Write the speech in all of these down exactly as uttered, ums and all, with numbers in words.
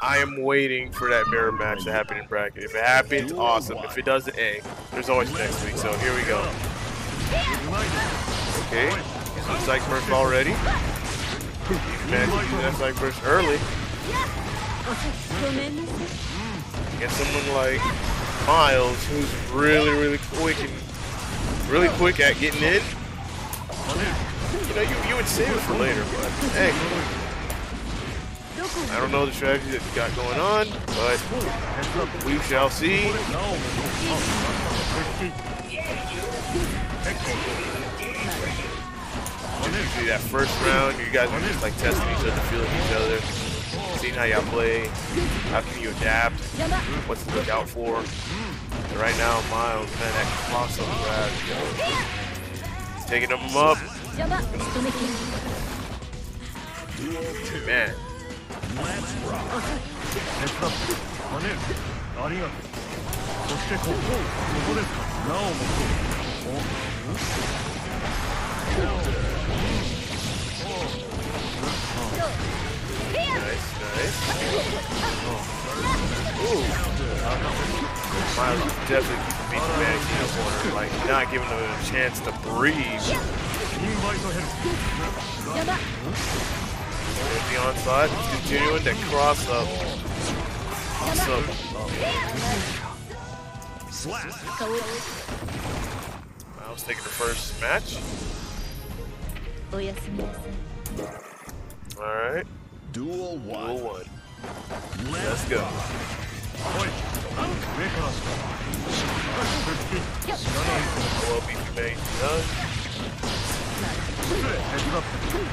I am waiting for that mirror match to happen in bracket. If it happens, awesome. If it doesn't, hey, there's always next week. So here we go. Okay, some psych burst already. Man, that psych burst early. Get someone like Miles, who's really, really quick and really quick at getting in. You know, you, you would save it for later, but hey. I don't know the strategy that you got going on, but we shall see. Usually that first round, you guys are just like testing each other, feeling each other, seeing how y'all play, how can you adapt, what's to look out for. And right now, Miles, man, that colossal grab, yo. Taking him up. Man. Let's rock. Nice, nice. Ooh. Miles definitely keep beating the man in the corner, like not giving him a chance to breathe. The onside, continuing that cross up. Awesome. Miles taking the first match. Alright. Duel one. Duel one. Let's go. Well, B P May.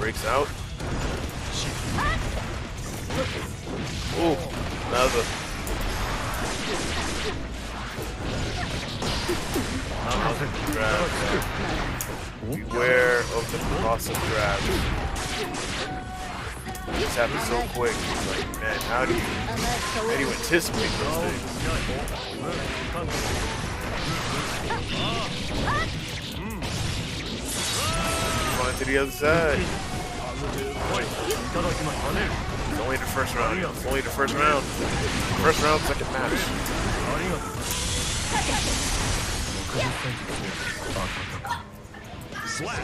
Breaks out. Oh, another. Another grab. Beware of the colossal grab. This happens so quick. It's like, man, how do you, how do you anticipate those things? Come on to the other side. It's only the first round. It's only the first round. First round, second match. Slap.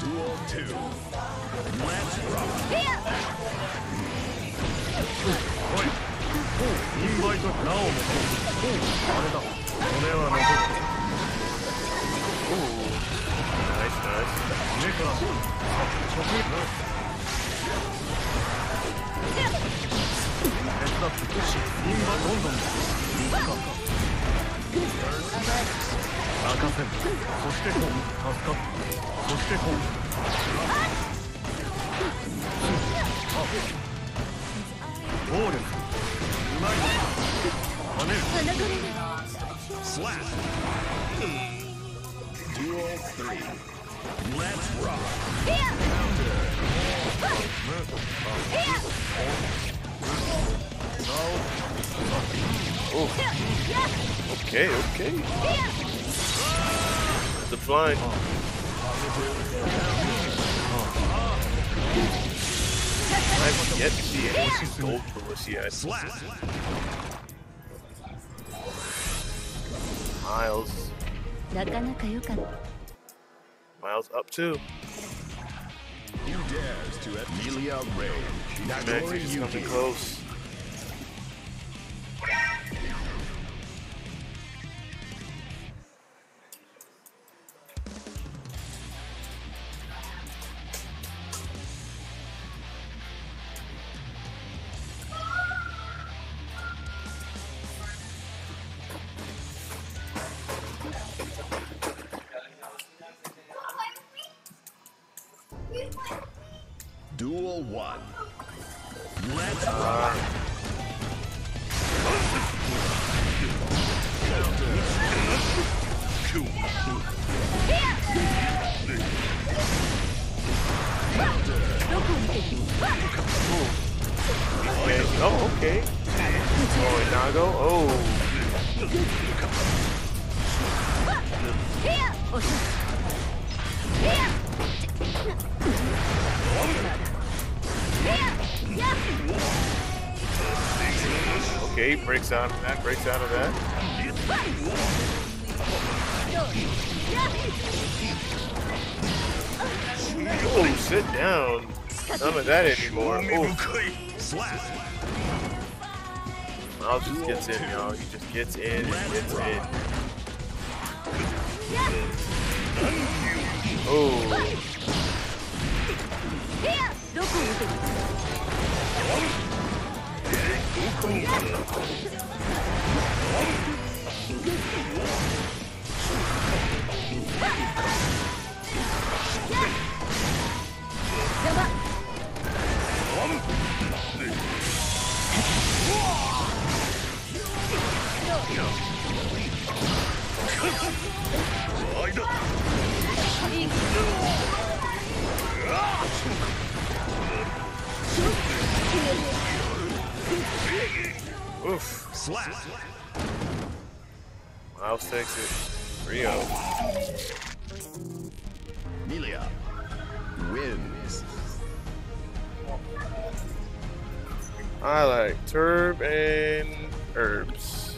Duel two. Let's rock. Nice, nice. Slap. Duel three. Let's rock. Oh. Okay, okay. The flying. I've yet to see any gold from this yet. Slap. Miles. Miles up too. Who dares to Milia rage? Max is coming close. Duel one. Let's uh, rock. Oh, okay. Oh, Nago. Oh. Okay, breaks out of that, breaks out of that. Oh, sit down. None of that anymore. Oh. Miles just gets in, y'all. He just gets in and gets in. Oh. Yeah. Oof. Slap. Miles takes it. Rio. Milia wins. I like turb and herbs.